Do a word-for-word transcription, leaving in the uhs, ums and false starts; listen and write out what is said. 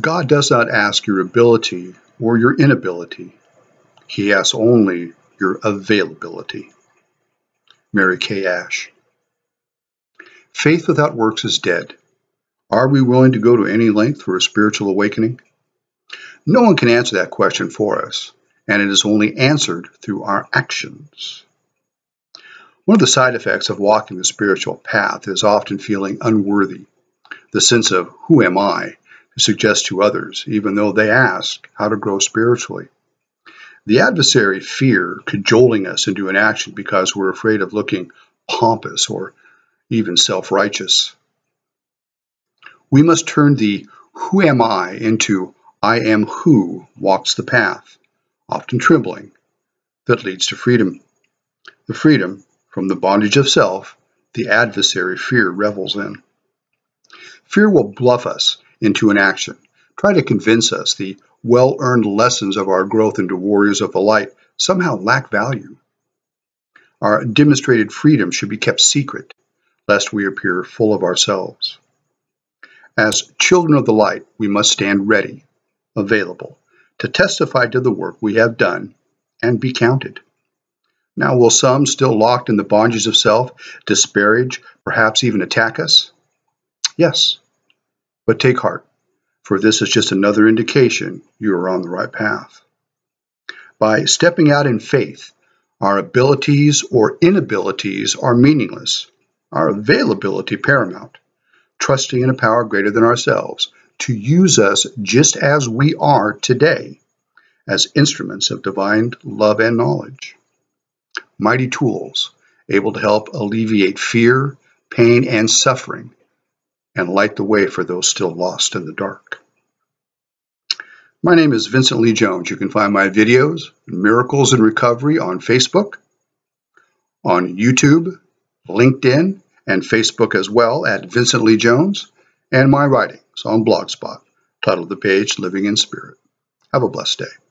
God does not ask your ability or your inability. He asks only your availability. Mary Kay Ash. Faith without works is dead. Are we willing to go to any length for a spiritual awakening? No one can answer that question for us, and it is only answered through our actions. One of the side effects of walking the spiritual path is often feeling unworthy. The sense of, who am I, to suggest to others, even though they ask how to grow spiritually. The adversary fear cajoling us into inaction because we're afraid of looking pompous or even self-righteous. We must turn the who am I into I am who walks the path, often trembling, that leads to freedom. The freedom from the bondage of self the adversary fear revels in. Fear will bluff us into inaction, try to convince us the well-earned lessons of our growth into warriors of the light somehow lack value. Our demonstrated freedom should be kept secret, lest we appear full of ourselves. As children of the light, we must stand ready, available, to testify to the work we have done and be counted. Now, will some still locked in the bondages of self disparage, perhaps even attack us? Yes, but take heart, for this is just another indication you are on the right path. By stepping out in faith, our abilities or inabilities are meaningless, our availability paramount, trusting in a power greater than ourselves to use us just as we are today, as instruments of divine love and knowledge. Mighty tools able to help alleviate fear, pain, and suffering, and light the way for those still lost in the dark. My name is Vincent Lee Jones. You can find my videos, Miracles in Recovery, on Facebook, on YouTube, LinkedIn, and Facebook as well at Vincent Lee Jones, and my writings on Blogspot, titled the page Living in Spirit. Have a blessed day.